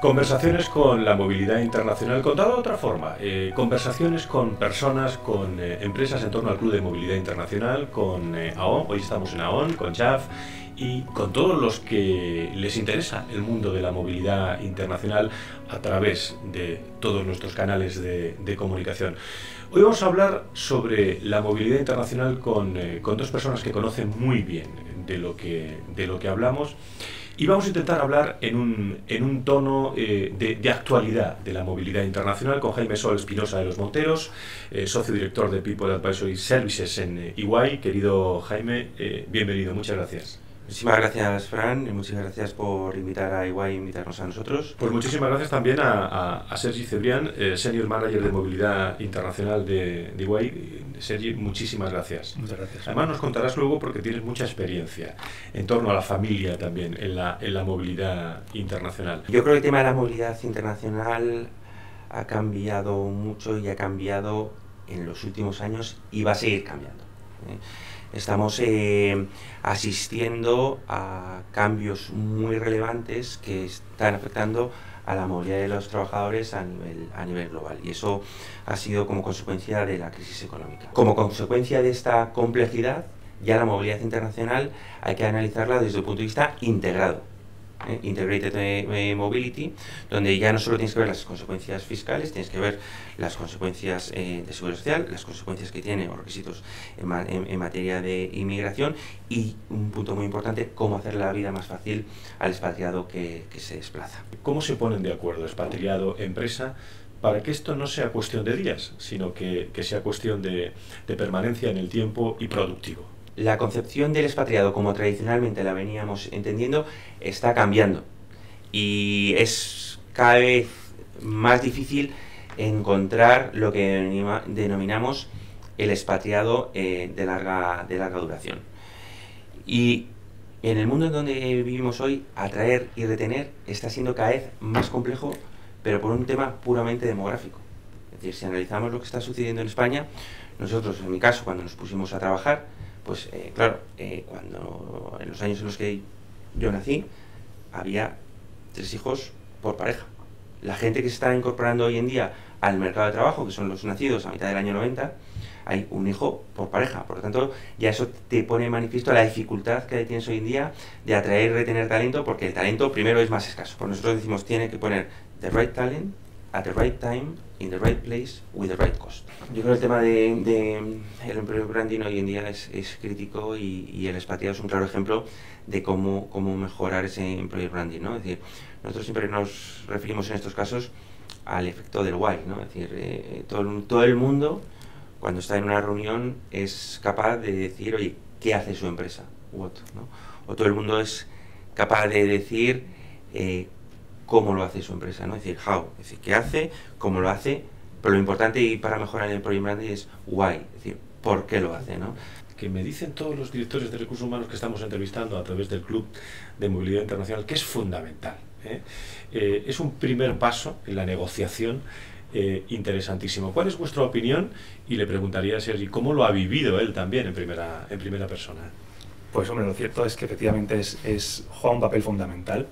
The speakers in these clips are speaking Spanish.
Conversaciones con la movilidad internacional, contado de otra forma, conversaciones con personas, con empresas en torno al Club de Movilidad Internacional, con AON, hoy estamos en AON, con JAF y con todos los que les interesa el mundo de la movilidad internacional a través de todos nuestros canales de comunicación. Hoy vamos a hablar sobre la movilidad internacional con dos personas que conocen muy bien de lo que hablamos. Y vamos a intentar hablar en un tono de actualidad de la movilidad internacional con Jaime Sol Espinosa de Los Monteros, socio director de People Advisory Services en EY. Querido Jaime, bienvenido, muchas gracias. Muchísimas gracias, Fran, y muchas gracias por invitar a EY e invitarnos a nosotros. Pues muchísimas gracias también a Sergi Cebrián, Senior Manager de Movilidad Internacional de EY. Sergi, muchísimas gracias. Muchas gracias. Además nos contarás luego porque tienes mucha experiencia en torno a la familia también, en la movilidad internacional. Yo creo que el tema de la movilidad internacional ha cambiado mucho y ha cambiado en los últimos años y va a seguir cambiando. Estamos asistiendo a cambios muy relevantes que están afectando a la movilidad de los trabajadores a nivel global, y eso ha sido como consecuencia de la crisis económica. Como consecuencia de esta complejidad, ya la movilidad internacional hay que analizarla desde el punto de vista integrado, Integrated Mobility, donde ya no solo tienes que ver las consecuencias fiscales, tienes que ver las consecuencias de seguridad social, las consecuencias que tiene o requisitos en materia de inmigración, y un punto muy importante, cómo hacer la vida más fácil al expatriado que se desplaza. ¿Cómo se ponen de acuerdo expatriado, empresa, para que esto no sea cuestión de días, sino que sea cuestión de permanencia en el tiempo y productivo? La concepción del expatriado, como tradicionalmente la veníamos entendiendo, está cambiando y es cada vez más difícil encontrar lo que denominamos el expatriado de larga duración. Y en el mundo en donde vivimos hoy, atraer y retener está siendo cada vez más complejo, pero por un tema puramente demográfico. Es decir, si analizamos lo que está sucediendo en España, nosotros, en mi caso, cuando nos pusimos a trabajar, pues claro, cuando en los años en los que yo nací, había 3 hijos por pareja. La gente que se está incorporando hoy en día al mercado de trabajo, que son los nacidos a mitad del año 90, hay un hijo por pareja. Por lo tanto, ya eso te pone en manifiesto la dificultad que tienes hoy en día de atraer y retener talento, porque el talento primero es más escaso. Por nosotros decimos, tiene que poner the right talent, at the right time, in the right place, with the right cost. Yo creo que el tema del empleo branding hoy en día es crítico, y el expatriado es un claro ejemplo de cómo mejorar ese employer branding, ¿no? Es decir, nosotros siempre nos referimos en estos casos al efecto del why, ¿no? Es decir, todo el mundo, cuando está en una reunión, es capaz de decir, oye, ¿qué hace su empresa? What, ¿no? O todo el mundo es capaz de decir cómo lo hace su empresa, ¿no? Es decir, how, es decir, qué hace, cómo lo hace, pero lo importante y para mejorar el Project Branding es why, es decir, por qué lo hace, ¿no? Que me dicen todos los directores de recursos humanos que estamos entrevistando a través del Club de Movilidad Internacional que es fundamental, ¿eh? Es un primer paso en la negociación interesantísimo. ¿Cuál es vuestra opinión? Y le preguntaría a Sergi, ¿cómo lo ha vivido él también en primera persona? Pues hombre, lo cierto es que efectivamente juega un papel fundamental.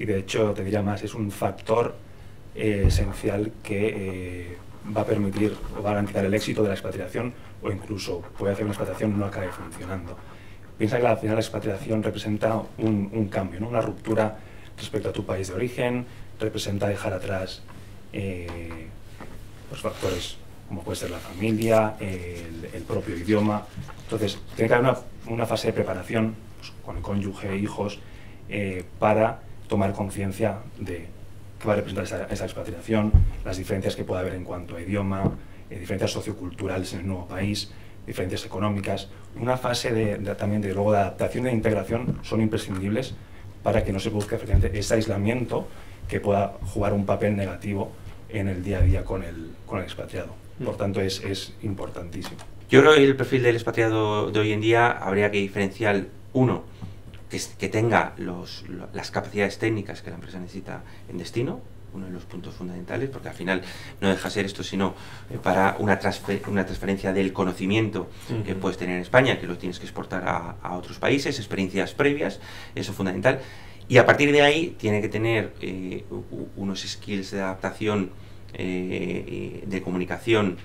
Y de hecho, te diría más, es un factor esencial que va a permitir o va a garantizar el éxito de la expatriación, o incluso puede hacer que una expatriación no acabe funcionando. Piensa que al final la expatriación representa un cambio, ¿no? Una ruptura respecto a tu país de origen, representa dejar atrás los factores como puede ser la familia, el propio idioma. Entonces, tiene que haber una fase de preparación, pues, con el cónyuge, hijos, para tomar conciencia de qué va a representar esa expatriación, las diferencias que pueda haber en cuanto a idioma, diferencias socioculturales en el nuevo país, diferencias económicas. Una fase también de adaptación e integración son imprescindibles para que no se produzca efectivamente ese aislamiento que pueda jugar un papel negativo en el día a día con el expatriado. Por tanto, es importantísimo. Yo creo que el perfil del expatriado de hoy en día habría que diferenciar, uno, que tenga las capacidades técnicas que la empresa necesita en destino, uno de los puntos fundamentales, porque al final no deja ser esto sino para una transferencia del conocimiento que puedes tener en España, que lo tienes que exportar a otros países, experiencias previas, eso es fundamental. Y a partir de ahí tiene que tener unos skills de adaptación, de comunicación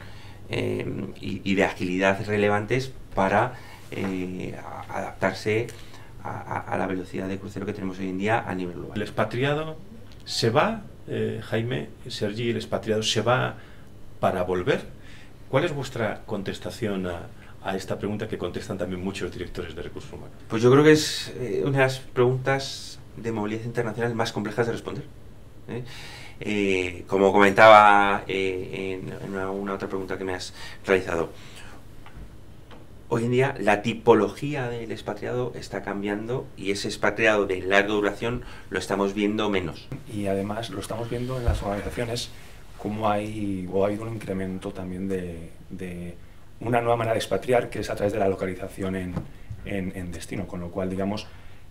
y de agilidad relevantes para adaptarse a la velocidad de crucero que tenemos hoy en día a nivel global. El expatriado se va, Jaime, Sergi, el expatriado se va para volver. ¿Cuál es vuestra contestación a esta pregunta que contestan también muchos directores de recursos humanos? Pues yo creo que es una de las preguntas de movilidad internacional más complejas de responder. Como comentaba en una otra pregunta que me has realizado, hoy en día la tipología del expatriado está cambiando y ese expatriado de larga duración lo estamos viendo menos. Y además lo estamos viendo en las organizaciones, como ha habido un incremento también de una nueva manera de expatriar, que es a través de la localización en destino, con lo cual digamos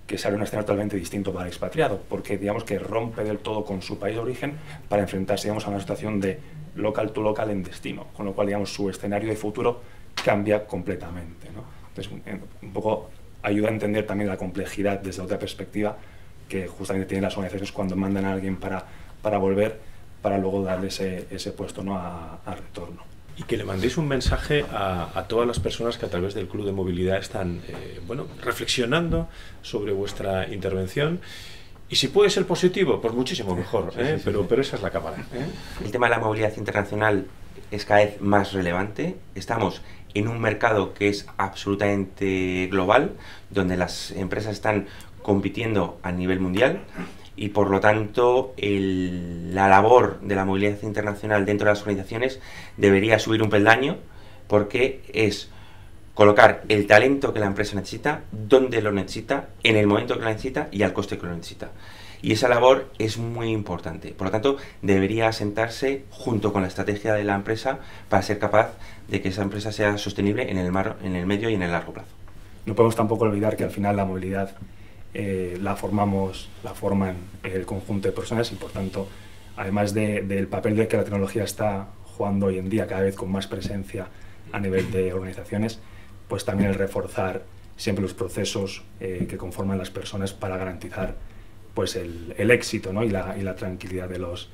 que sale un escenario totalmente distinto para el expatriado, porque digamos que rompe del todo con su país de origen para enfrentarse, digamos, a una situación de local to local en destino, con lo cual digamos su escenario de futuro cambia completamente, ¿no? Entonces un poco ayuda a entender también la complejidad desde otra perspectiva que justamente tienen las organizaciones cuando mandan a alguien para volver, para luego darle ese puesto, ¿no?, a retorno. Y que le mandéis un mensaje a todas las personas que a través del Club de Movilidad están bueno, reflexionando sobre vuestra intervención. Y si puede ser positivo, pues muchísimo mejor, sí. Pero esa es la cámara. El tema de la movilidad internacional es cada vez más relevante. Estamos en un mercado que es absolutamente global, donde las empresas están compitiendo a nivel mundial. Y por lo tanto la labor de la movilidad internacional dentro de las organizaciones debería subir un peldaño, porque es colocar el talento que la empresa necesita, donde lo necesita, en el momento que lo necesita y al coste que lo necesita. Y esa labor es muy importante, por lo tanto debería asentarse junto con la estrategia de la empresa para ser capaz de que esa empresa sea sostenible en el medio y en el largo plazo. No podemos tampoco olvidar que al final la movilidad la forman el conjunto de personas y por tanto, además del papel de que la tecnología está jugando hoy en día cada vez con más presencia a nivel de organizaciones, pues también el reforzar siempre los procesos que conforman las personas para garantizar pues el éxito, ¿no?, y la tranquilidad de los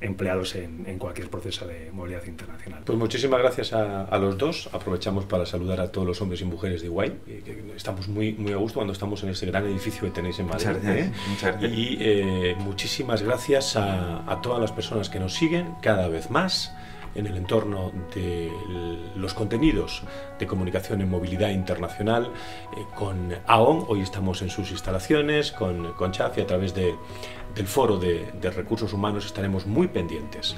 empleados en cualquier proceso de movilidad internacional. Pues muchísimas gracias a los dos. Aprovechamos para saludar a todos los hombres y mujeres de EY, que estamos muy a gusto cuando estamos en ese gran edificio que tenéis en Madrid. Muchas gracias. Muchas gracias. Y muchísimas gracias a todas las personas que nos siguen cada vez más en el entorno de los contenidos de comunicación en movilidad internacional con AON. Hoy estamos en sus instalaciones con JAF y a través del foro de recursos humanos estaremos muy pendientes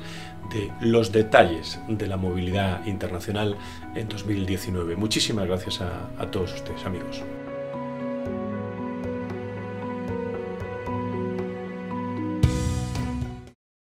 de los detalles de la movilidad internacional en 2019. Muchísimas gracias a todos ustedes, amigos.